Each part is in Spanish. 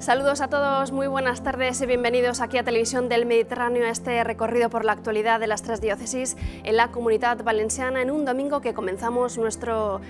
Saludos a todos, muy buenas tardes y bienvenidos aquí a Televisión del Mediterráneo a este recorrido por la actualidad de las tres diócesis en la Comunidad Valenciana en un domingo que comenzamos nuestro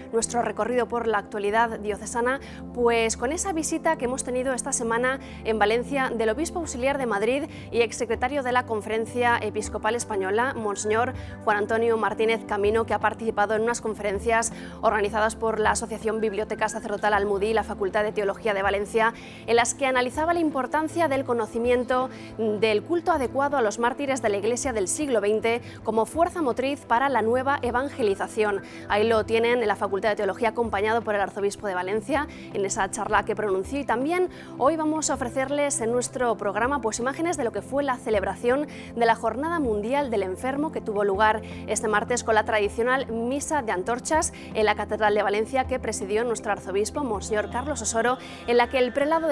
recorrido por la actualidad diocesana pues con esa visita que hemos tenido esta semana en Valencia del Obispo Auxiliar de Madrid y exsecretario de la Conferencia Episcopal Española, Monseñor Juan Antonio Martínez Camino, que ha participado en unas conferencias organizadas por la Asociación Biblioteca Sacerdotal Almudí y la Facultad de Teología de Valencia, en las que analizaba la importancia del conocimiento del culto adecuado a los mártires de la Iglesia del siglo XX como fuerza motriz para la nueva evangelización. Ahí lo tienen en la Facultad de Teología acompañado por el Arzobispo de Valencia en esa charla que pronunció, y también hoy vamos a ofrecerles en nuestro programa pues imágenes de lo que fue la celebración de la Jornada Mundial del Enfermo que tuvo lugar este martes con la tradicional misa de antorchas en la Catedral de Valencia que presidió nuestro arzobispo, Monseñor Carlos Osoro, en la que el prelado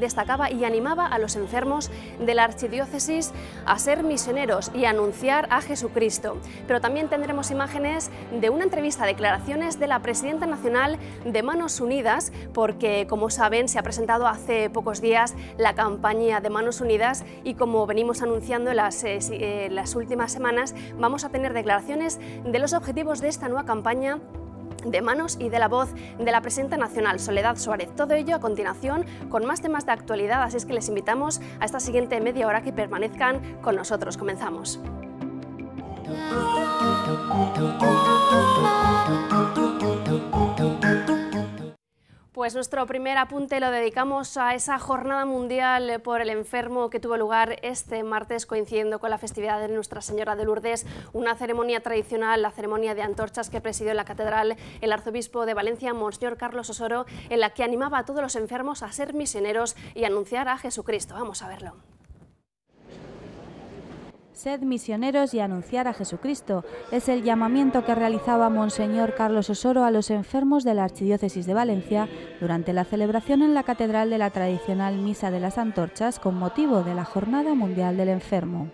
destacaba y animaba a los enfermos de la archidiócesis a ser misioneros y a anunciar a Jesucristo. Pero también tendremos imágenes de una entrevista, declaraciones de la presidenta nacional de Manos Unidas, porque como saben se ha presentado hace pocos días la campaña de Manos Unidas y como venimos anunciando las últimas semanas vamos a tener declaraciones de los objetivos de esta nueva campaña de Manos y de la voz de la presidenta nacional, Soledad Suárez. Todo ello a continuación con más temas de actualidad, así es que les invitamos a esta siguiente media hora que permanezcan con nosotros. Comenzamos. Pues nuestro primer apunte lo dedicamos a esa Jornada Mundial por el Enfermo que tuvo lugar este martes coincidiendo con la festividad de Nuestra Señora de Lourdes, una ceremonia tradicional, la ceremonia de antorchas que presidió en la Catedral el Arzobispo de Valencia, Monseñor Carlos Osoro, en la que animaba a todos los enfermos a ser misioneros y anunciar a Jesucristo. Vamos a verlo. Sed misioneros y anunciar a Jesucristo. Es el llamamiento que realizaba Monseñor Carlos Osoro a los enfermos de la Archidiócesis de Valencia durante la celebración en la Catedral de la tradicional Misa de las Antorchas con motivo de la Jornada Mundial del Enfermo.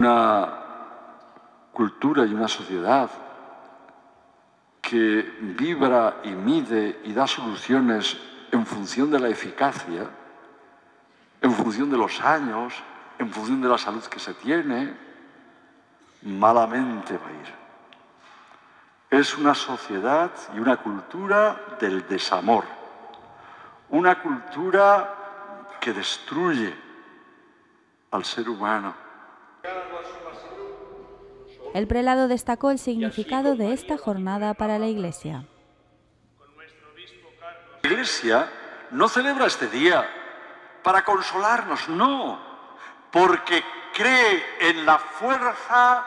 Una cultura y una sociedad que vibra y mide y da soluciones en función de la eficacia, en función de los años, en función de la salud que se tiene, malamente va a ir. Es una sociedad y una cultura del desamor, una cultura que destruye al ser humano. El prelado destacó el significado de esta jornada para la Iglesia. La Iglesia no celebra este día para consolarnos, no, porque cree en la fuerza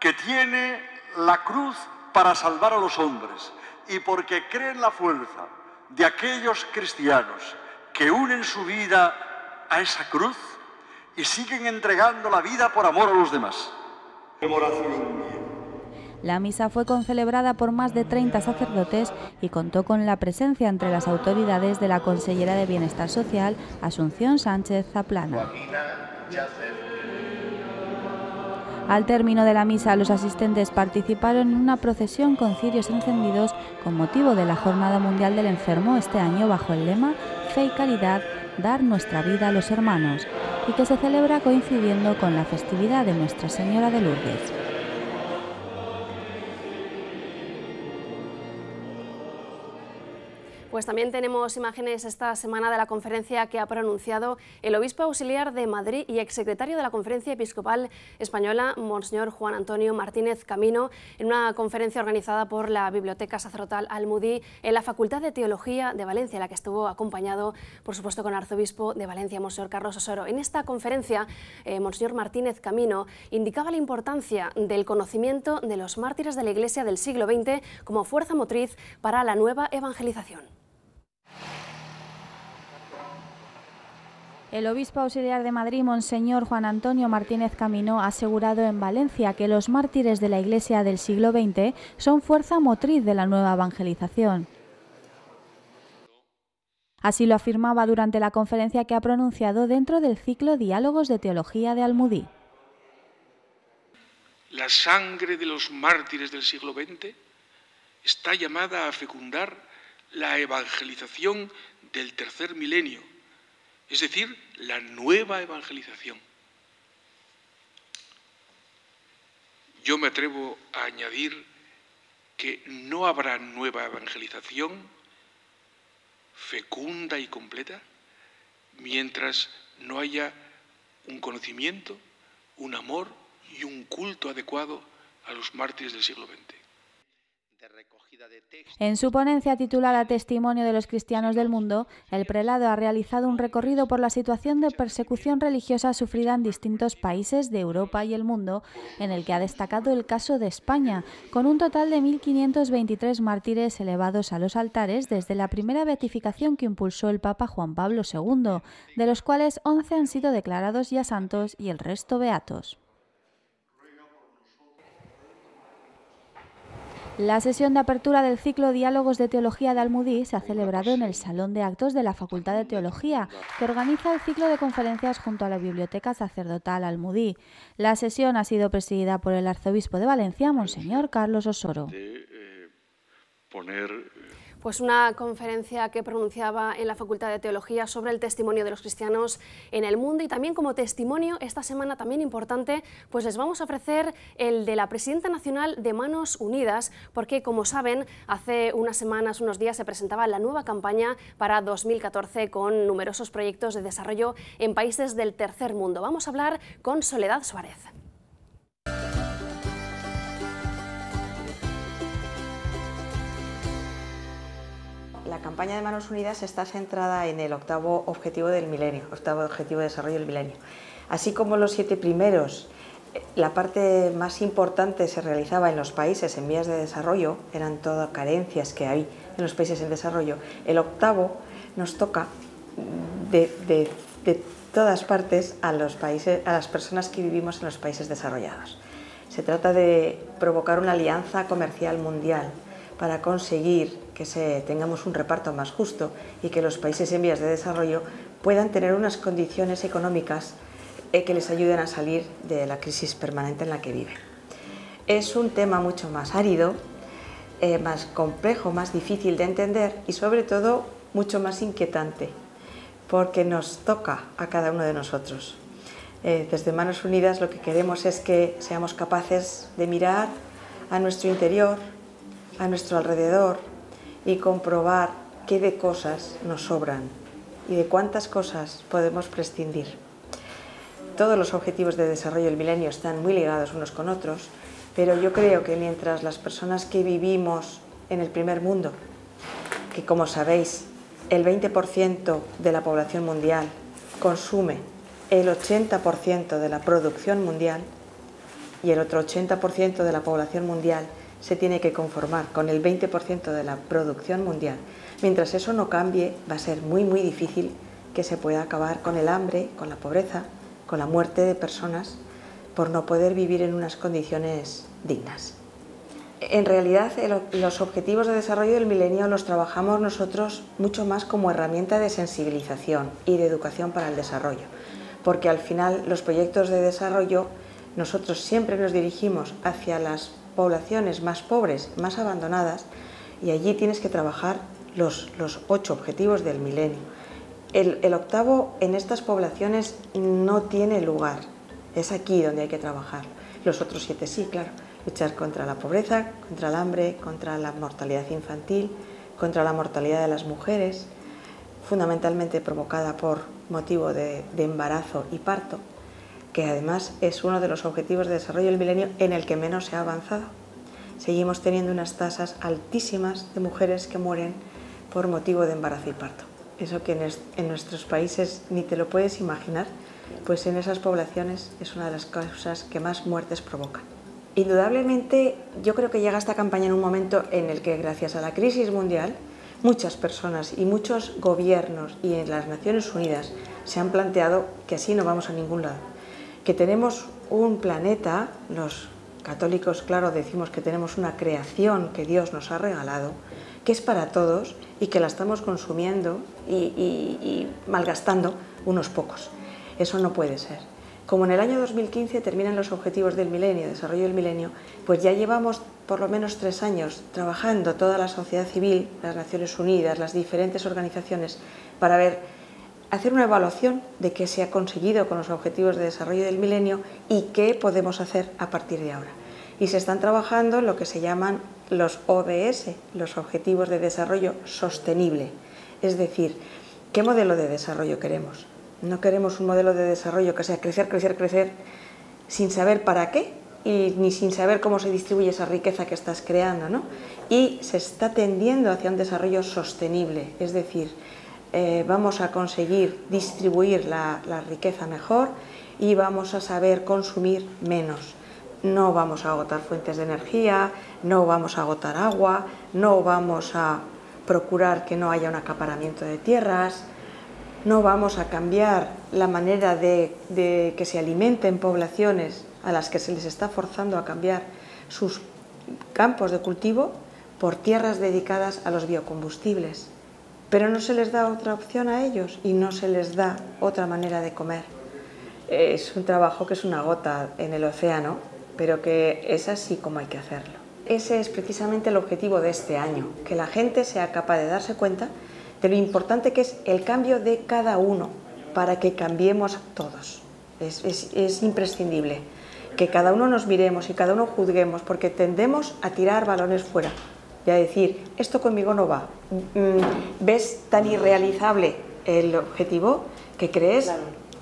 que tiene la cruz para salvar a los hombres y porque cree en la fuerza de aquellos cristianos que unen su vida a esa cruz y siguen entregando la vida por amor a los demás. La misa fue concelebrada por más de 30 sacerdotes y contó con la presencia entre las autoridades de la consellera de Bienestar Social, Asunción Sánchez Zaplana. Al término de la misa, los asistentes participaron en una procesión con cirios encendidos con motivo de la Jornada Mundial del Enfermo este año bajo el lema «Fe y caridad, dar nuestra vida a los hermanos», y que se celebra coincidiendo con la festividad de Nuestra Señora de Lourdes. Pues también tenemos imágenes esta semana de la conferencia que ha pronunciado el Obispo Auxiliar de Madrid y exsecretario de la Conferencia Episcopal Española, Monseñor Juan Antonio Martínez Camino, en una conferencia organizada por la Biblioteca Sacerdotal Almudí en la Facultad de Teología de Valencia, en la que estuvo acompañado, por supuesto, con el Arzobispo de Valencia, Monseñor Carlos Osoro. En esta conferencia, Monseñor Martínez Camino indicaba la importancia del conocimiento de los mártires de la Iglesia del siglo XX como fuerza motriz para la nueva evangelización. El obispo auxiliar de Madrid, Monseñor Juan Antonio Martínez Camino, ha asegurado en Valencia que los mártires de la Iglesia del siglo XX son fuerza motriz de la nueva evangelización. Así lo afirmaba durante la conferencia que ha pronunciado dentro del ciclo Diálogos de Teología de Almudí. La sangre de los mártires del siglo XX está llamada a fecundar la evangelización del tercer milenio, es decir, la nueva evangelización. Yo me atrevo a añadir que no habrá nueva evangelización fecunda y completa mientras no haya un conocimiento, un amor y un culto adecuado a los mártires del siglo XX. En su ponencia titulada Testimonio de los cristianos del mundo, el prelado ha realizado un recorrido por la situación de persecución religiosa sufrida en distintos países de Europa y el mundo, en el que ha destacado el caso de España, con un total de 1.523 mártires elevados a los altares desde la primera beatificación que impulsó el Papa Juan Pablo II, de los cuales 11 han sido declarados ya santos y el resto beatos. La sesión de apertura del ciclo Diálogos de Teología de Almudí se ha celebrado en el Salón de Actos de la Facultad de Teología, que organiza el ciclo de conferencias junto a la Biblioteca Sacerdotal Almudí. La sesión ha sido presidida por el arzobispo de Valencia, Monseñor Carlos Osoro. Pues una conferencia que pronunciaba en la Facultad de Teología sobre el testimonio de los cristianos en el mundo, y también como testimonio esta semana también importante, pues les vamos a ofrecer el de la presidenta nacional de Manos Unidas, porque como saben, hace unas semanas, unos días, se presentaba la nueva campaña para 2014 con numerosos proyectos de desarrollo en países del tercer mundo. Vamos a hablar con Soledad Suárez. La campaña de Manos Unidas está centrada en el octavo objetivo del milenio, octavo objetivo de desarrollo del milenio. Así como los 7 primeros, la parte más importante se realizaba en los países en vías de desarrollo, eran todas carencias que hay en los países en desarrollo. El octavo nos toca de todas partes a los países, a las personas que vivimos en los países desarrollados. Se trata de provocar una alianza comercial mundial para conseguir que tengamos un reparto más justo y que los países en vías de desarrollo puedan tener unas condiciones económicas que les ayuden a salir de la crisis permanente en la que viven. Es un tema mucho más árido, más complejo, más difícil de entender y sobre todo mucho más inquietante, porque nos toca a cada uno de nosotros. Desde Manos Unidas lo que queremos es que seamos capaces de mirar a nuestro interior, a nuestro alrededor, y comprobar qué de cosas nos sobran y de cuántas cosas podemos prescindir. Todos los objetivos de desarrollo del milenio están muy ligados unos con otros, pero yo creo que mientras las personas que vivimos en el primer mundo, que como sabéis el 20% de la población mundial consume el 80% de la producción mundial y el otro 80% de la población mundial se tiene que conformar con el 20% de la producción mundial. Mientras eso no cambie, va a ser muy, muy difícil que se pueda acabar con el hambre, con la pobreza, con la muerte de personas por no poder vivir en unas condiciones dignas. En realidad, los objetivos de desarrollo del milenio los trabajamos nosotros mucho más como herramienta de sensibilización y de educación para el desarrollo, porque al final los proyectos de desarrollo nosotros siempre nos dirigimos hacia las poblaciones más pobres, más abandonadas, y allí tienes que trabajar los 8 objetivos del milenio. El octavo en estas poblaciones no tiene lugar, es aquí donde hay que trabajar. Los otros 7 sí, claro, luchar contra la pobreza, contra el hambre, contra la mortalidad infantil, contra la mortalidad de las mujeres, fundamentalmente provocada por motivo de embarazo y parto, que además es uno de los objetivos de desarrollo del milenio en el que menos se ha avanzado. Seguimos teniendo unas tasas altísimas de mujeres que mueren por motivo de embarazo y parto. Eso que en nuestros países ni te lo puedes imaginar, pues en esas poblaciones es una de las causas que más muertes provocan. Indudablemente, yo creo que llega esta campaña en un momento en el que, gracias a la crisis mundial, muchas personas y muchos gobiernos y en las Naciones Unidas se han planteado que así no vamos a ningún lado. Que tenemos un planeta, los católicos, claro, decimos que tenemos una creación que Dios nos ha regalado, que es para todos y que la estamos consumiendo y malgastando unos pocos. Eso no puede ser. Como en el año 2015 terminan los Objetivos del Milenio, Desarrollo del Milenio, pues ya llevamos por lo menos 3 años trabajando toda la sociedad civil, las Naciones Unidas, las diferentes organizaciones, para hacer una evaluación de qué se ha conseguido con los Objetivos de Desarrollo del Milenio y qué podemos hacer a partir de ahora. Y se están trabajando en lo que se llaman los ODS, los Objetivos de Desarrollo Sostenible. Es decir, ¿qué modelo de desarrollo queremos? No queremos un modelo de desarrollo que sea crecer, crecer, crecer, sin saber para qué y ni sin saber cómo se distribuye esa riqueza que estás creando, ¿no? Y se está tendiendo hacia un desarrollo sostenible, es decir, vamos a conseguir distribuir la riqueza mejor y vamos a saber consumir menos. No vamos a agotar fuentes de energía, no vamos a agotar agua, no vamos a procurar que no haya un acaparamiento de tierras, no vamos a cambiar la manera de que se alimenten poblaciones a las que se les está forzando a cambiar sus campos de cultivo por tierras dedicadas a los biocombustibles. Pero no se les da otra opción a ellos y no se les da otra manera de comer. Es un trabajo que es una gota en el océano, pero que es así como hay que hacerlo. Ese es precisamente el objetivo de este año, que la gente sea capaz de darse cuenta de lo importante que es el cambio de cada uno para que cambiemos todos. Es imprescindible que cada uno nos miremos y cada uno juzguemos, porque tendemos a tirar balones fuera y a decir, esto conmigo no va. ¿Ves tan irrealizable el objetivo que crees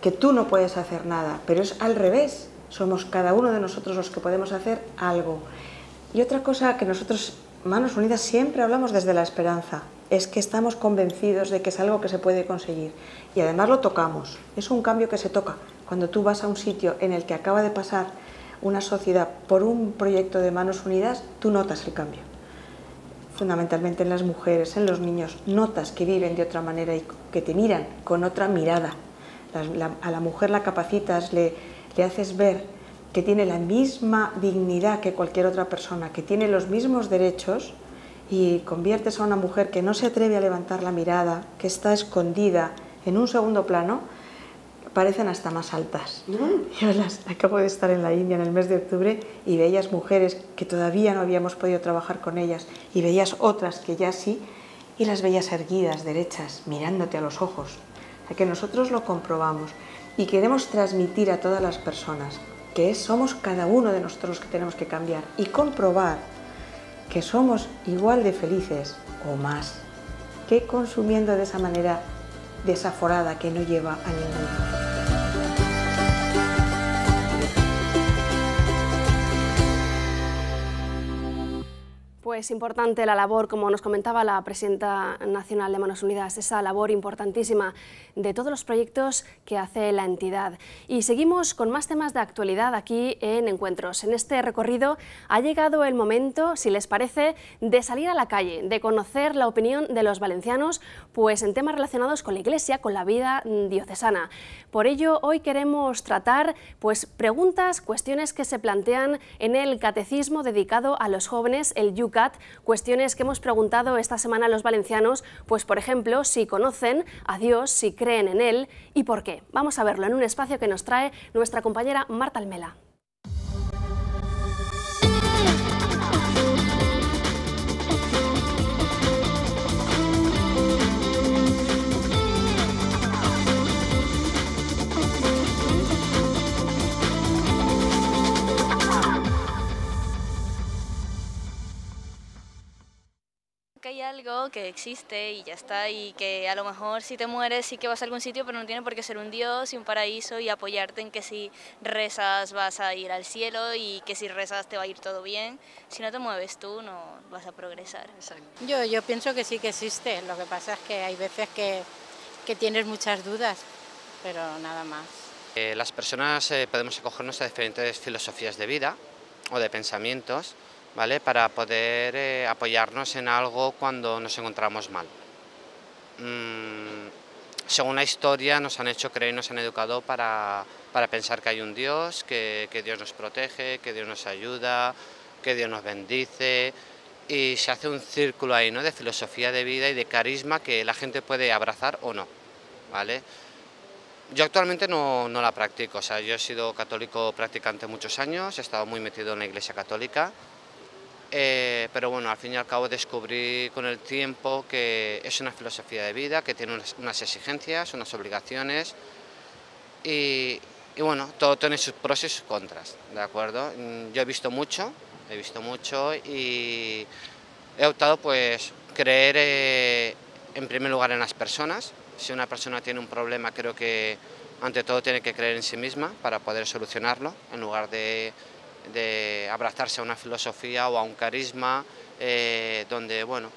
que tú no puedes hacer nada? Pero es al revés. Somos cada uno de nosotros los que podemos hacer algo. Y otra cosa que nosotros, Manos Unidas, siempre hablamos desde la esperanza, es que estamos convencidos de que es algo que se puede conseguir. Y además lo tocamos. Es un cambio que se toca. Cuando tú vas a un sitio en el que acaba de pasar una sociedad por un proyecto de Manos Unidas, tú notas el cambio. Fundamentalmente en las mujeres, en los niños, notas que viven de otra manera y que te miran con otra mirada. A la mujer la capacitas, le haces ver que tiene la misma dignidad que cualquier otra persona, que tiene los mismos derechos, y conviertes a una mujer que no se atreve a levantar la mirada, que está escondida en un segundo plano, parecen hasta más altas. Yo acabo de estar en la India en el mes de octubre y veías mujeres que todavía no habíamos podido trabajar con ellas y veías otras que ya sí, y las veías erguidas, derechas, mirándote a los ojos. O sea, que nosotros lo comprobamos. Y queremos transmitir a todas las personas que somos cada uno de nosotros los que tenemos que cambiar y comprobar que somos igual de felices o más que consumiendo de esa manera desaforada que no lleva a ningún lado. Es importante la labor, como nos comentaba la presidenta nacional de Manos Unidas, esa labor importantísima de todos los proyectos que hace la entidad. Y seguimos con más temas de actualidad aquí en Encuentros. En este recorrido ha llegado el momento, si les parece, de salir a la calle, de conocer la opinión de los valencianos, pues en temas relacionados con la Iglesia, con la vida diocesana. Por ello, hoy queremos tratar preguntas, cuestiones que se plantean en el catecismo dedicado a los jóvenes, el UCAT, cuestiones que hemos preguntado esta semana a los valencianos, por ejemplo, si conocen a Dios, si creen en Él y por qué. Vamos a verlo en un espacio que nos trae nuestra compañera Marta Almela. Hay algo que existe y ya está, y que a lo mejor si te mueres sí que vas a algún sitio, pero no tiene por qué ser un dios y un paraíso, y apoyarte en que si rezas vas a ir al cielo y que si rezas te va a ir todo bien. Si no te mueves tú no vas a progresar. Yo pienso que sí que existe, lo que pasa es que hay veces que tienes muchas dudas, pero nada más. Las personas podemos acogernos a diferentes filosofías de vida o de pensamientos, ¿vale? Para poder apoyarnos en algo cuando nos encontramos mal. Según la historia nos han hecho creer, nos han educado para pensar que hay un Dios, que Dios nos protege, que Dios nos ayuda, que Dios nos bendice, y se hace un círculo ahí, ¿no?, de filosofía de vida y de carisma que la gente puede abrazar o no, ¿vale? Yo actualmente no la practico, o sea, yo he sido católico practicante muchos años, he estado muy metido en la Iglesia Católica, pero bueno, al fin y al cabo descubrí con el tiempo que es una filosofía de vida, que tiene unas exigencias, unas obligaciones, y bueno, todo tiene sus pros y sus contras, ¿de acuerdo? Yo he visto mucho y he optado, pues, creer en primer lugar en las personas. Si una persona tiene un problema, creo que ante todo tiene que creer en sí misma para poder solucionarlo, en lugar de abrazarse a una filosofía o a un carisma donde, bueno,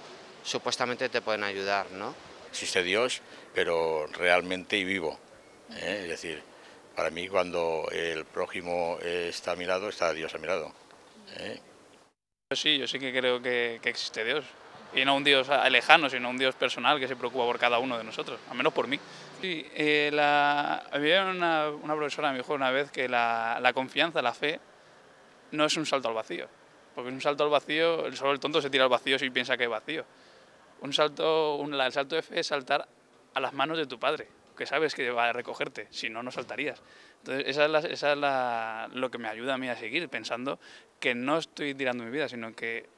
supuestamente te pueden ayudar, ¿no? Existe Dios, pero realmente y vivo, ¿eh? Es decir, para mí cuando el prójimo está a mi lado, está Dios a mi lado, ¿eh? Yo sí que creo que existe Dios. Y no un Dios lejano, sino un Dios personal que se preocupa por cada uno de nosotros, al menos por mí. Sí, había una profesora, me dijo una vez que la confianza, la fe, no es un salto al vacío. Porque es un salto al vacío, solo el tonto se tira al vacío si piensa que hay vacío. El salto de fe es saltar a las manos de tu padre, que sabes que va a recogerte, si no, no saltarías. Entonces, lo que me ayuda a mí a seguir, pensando que no estoy tirando mi vida, sino que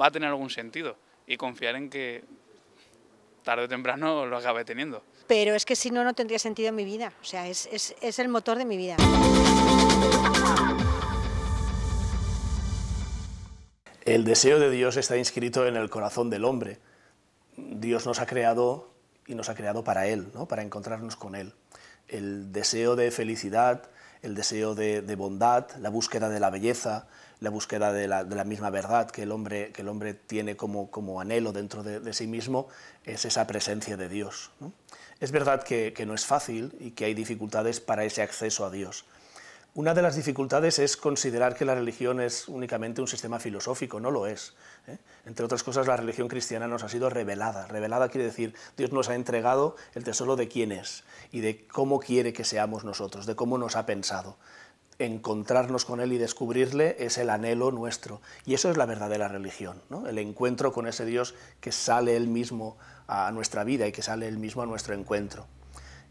va a tener algún sentido. Y confiar en que tarde o temprano lo acabe teniendo. Pero es que si no, no tendría sentido en mi vida. O sea, es el motor de mi vida. El deseo de Dios está inscrito en el corazón del hombre. Dios nos ha creado y nos ha creado para Él, ¿no?, para encontrarnos con Él. El deseo de felicidad, el deseo de bondad, la búsqueda de la belleza, la búsqueda de la misma verdad que el hombre tiene como anhelo dentro de sí mismo, es esa presencia de Dios, ¿no? Es verdad que no es fácil y que hay dificultades para ese acceso a Dios. Una de las dificultades es considerar que la religión es únicamente un sistema filosófico, no lo es, ¿eh? Entre otras cosas, la religión cristiana nos ha sido revelada. Revelada quiere decir, Dios nos ha entregado el tesoro de quién es y de cómo quiere que seamos nosotros, de cómo nos ha pensado. Encontrarnos con Él y descubrirle es el anhelo nuestro, y eso es la verdadera religión, ¿no?, el encuentro con ese Dios que sale Él mismo a nuestra vida y que sale Él mismo a nuestro encuentro.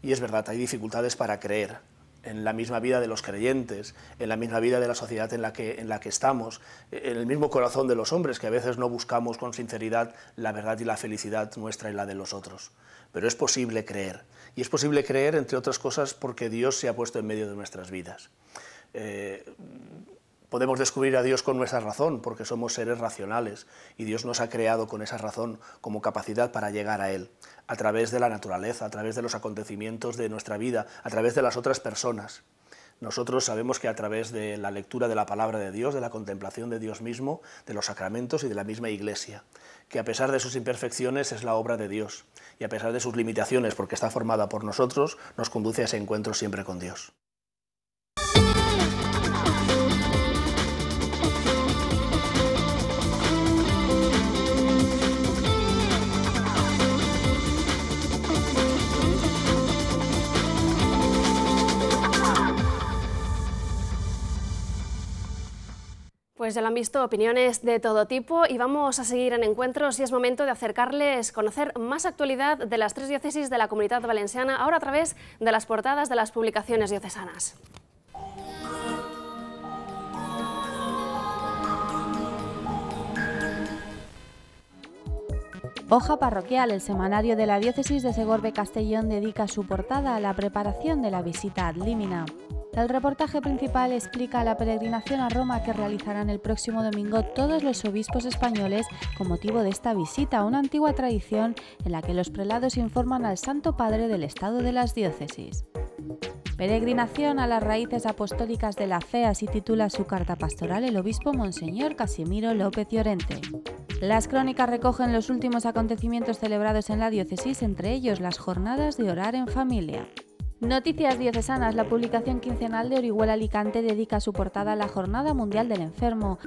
Y es verdad, hay dificultades para creer en la misma vida de los creyentes, en la misma vida de la sociedad en la que estamos, en el mismo corazón de los hombres, que a veces no buscamos con sinceridad la verdad y la felicidad nuestra y la de los otros. Pero es posible creer, y es posible creer, entre otras cosas, porque Dios se ha puesto en medio de nuestras vidas. Podemos descubrir a Dios con nuestra razón, porque somos seres racionales, y Dios nos ha creado con esa razón como capacidad para llegar a Él, a través de la naturaleza, a través de los acontecimientos de nuestra vida, a través de las otras personas. Nosotros sabemos que a través de la lectura de la palabra de Dios, de la contemplación de Dios mismo, de los sacramentos y de la misma Iglesia, que a pesar de sus imperfecciones es la obra de Dios, y a pesar de sus limitaciones, porque está formada por nosotros, nos conduce a ese encuentro siempre con Dios. Pues ya lo han visto, opiniones de todo tipo, y vamos a seguir en encuentros, y es momento de acercarles, conocer más actualidad de las tres diócesis de la Comunidad Valenciana, ahora a través de las portadas de las publicaciones diocesanas. Hoja parroquial, el semanario de la diócesis de Segorbe-Castellón dedica su portada a la preparación de la visita ad limina. El reportaje principal explica la peregrinación a Roma que realizarán el próximo domingo todos los obispos españoles con motivo de esta visita, una antigua tradición en la que los prelados informan al Santo Padre del estado de las diócesis. Peregrinación a las raíces apostólicas de la fe, así titula su carta pastoral el obispo Monseñor Casimiro López Llorente. Las crónicas recogen los últimos acontecimientos celebrados en la diócesis, entre ellos las jornadas de orar en familia. Noticias Diocesanas, la publicación quincenal de Orihuela Alicante, dedica su portada a la Jornada Mundial del Enfermo.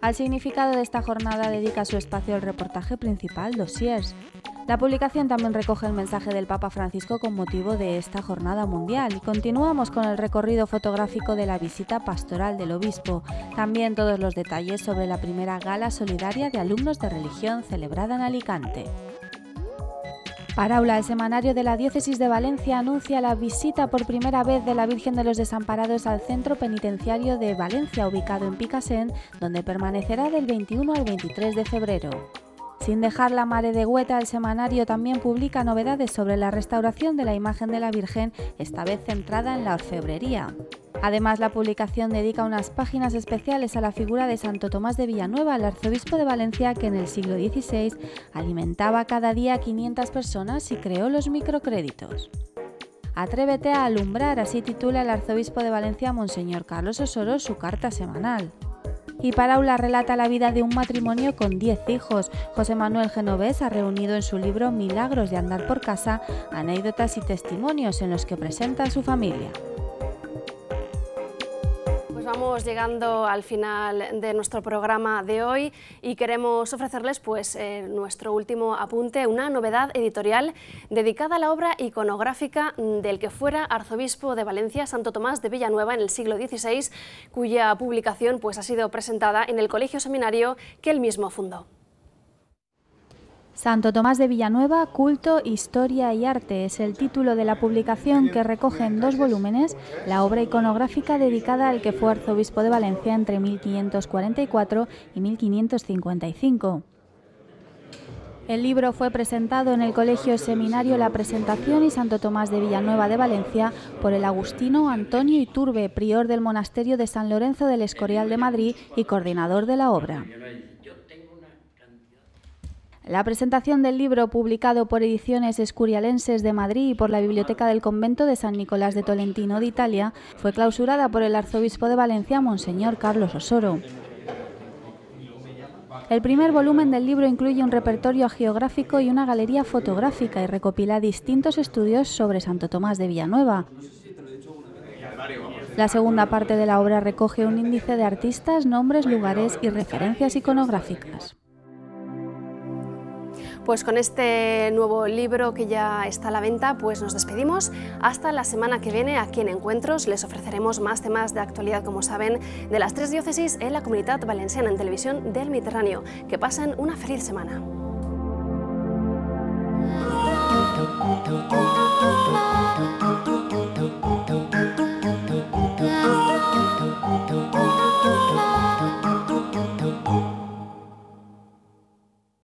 Al significado de esta jornada dedica su espacio el reportaje principal, Dossiers. La publicación también recoge el mensaje del Papa Francisco con motivo de esta Jornada Mundial y continuamos con el recorrido fotográfico de la visita pastoral del obispo. También todos los detalles sobre la primera gala solidaria de alumnos de religión celebrada en Alicante. Paráula, el semanario de la Diócesis de Valencia anuncia la visita por primera vez de la Virgen de los Desamparados al Centro Penitenciario de Valencia, ubicado en Picasén, donde permanecerá del 21 al 23 de febrero. Sin dejar la Mare de Hueta, el semanario también publica novedades sobre la restauración de la imagen de la Virgen, esta vez centrada en la orfebrería. Además, la publicación dedica unas páginas especiales a la figura de Santo Tomás de Villanueva, el arzobispo de Valencia que en el siglo XVI alimentaba cada día a 500 personas y creó los microcréditos. Atrévete a alumbrar, así titula el arzobispo de Valencia, Monseñor Carlos Osoro, su carta semanal. Y Paráula relata la vida de un matrimonio con 10 hijos. José Manuel Genovés ha reunido en su libro Milagros de andar por casa anécdotas y testimonios en los que presenta a su familia. Vamos llegando al final de nuestro programa de hoy y queremos ofrecerles nuestro último apunte, una novedad editorial dedicada a la obra iconográfica del que fuera arzobispo de Valencia, Santo Tomás de Villanueva, en el siglo XVI, cuya publicación ha sido presentada en el Colegio Seminario que él mismo fundó. Santo Tomás de Villanueva, culto, historia y arte es el título de la publicación que recoge en 2 volúmenes la obra iconográfica dedicada al que fue arzobispo de Valencia entre 1544 y 1555. El libro fue presentado en el Colegio Seminario La Presentación y Santo Tomás de Villanueva de Valencia por el agustino Antonio Iturbe, prior del Monasterio de San Lorenzo del Escorial de Madrid y coordinador de la obra. La presentación del libro, publicado por Ediciones Escurialenses de Madrid y por la Biblioteca del Convento de San Nicolás de Tolentino de Italia, fue clausurada por el arzobispo de Valencia, Monseñor Carlos Osoro. El primer volumen del libro incluye un repertorio geográfico y una galería fotográfica y recopila distintos estudios sobre Santo Tomás de Villanueva. La segunda parte de la obra recoge un índice de artistas, nombres, lugares y referencias iconográficas. Pues con este nuevo libro que ya está a la venta, nos despedimos. Hasta la semana que viene aquí en Encuentros. Les ofreceremos más temas de actualidad, como saben, de las 3 diócesis en la Comunidad Valenciana en Televisión del Mediterráneo. Que pasen una feliz semana.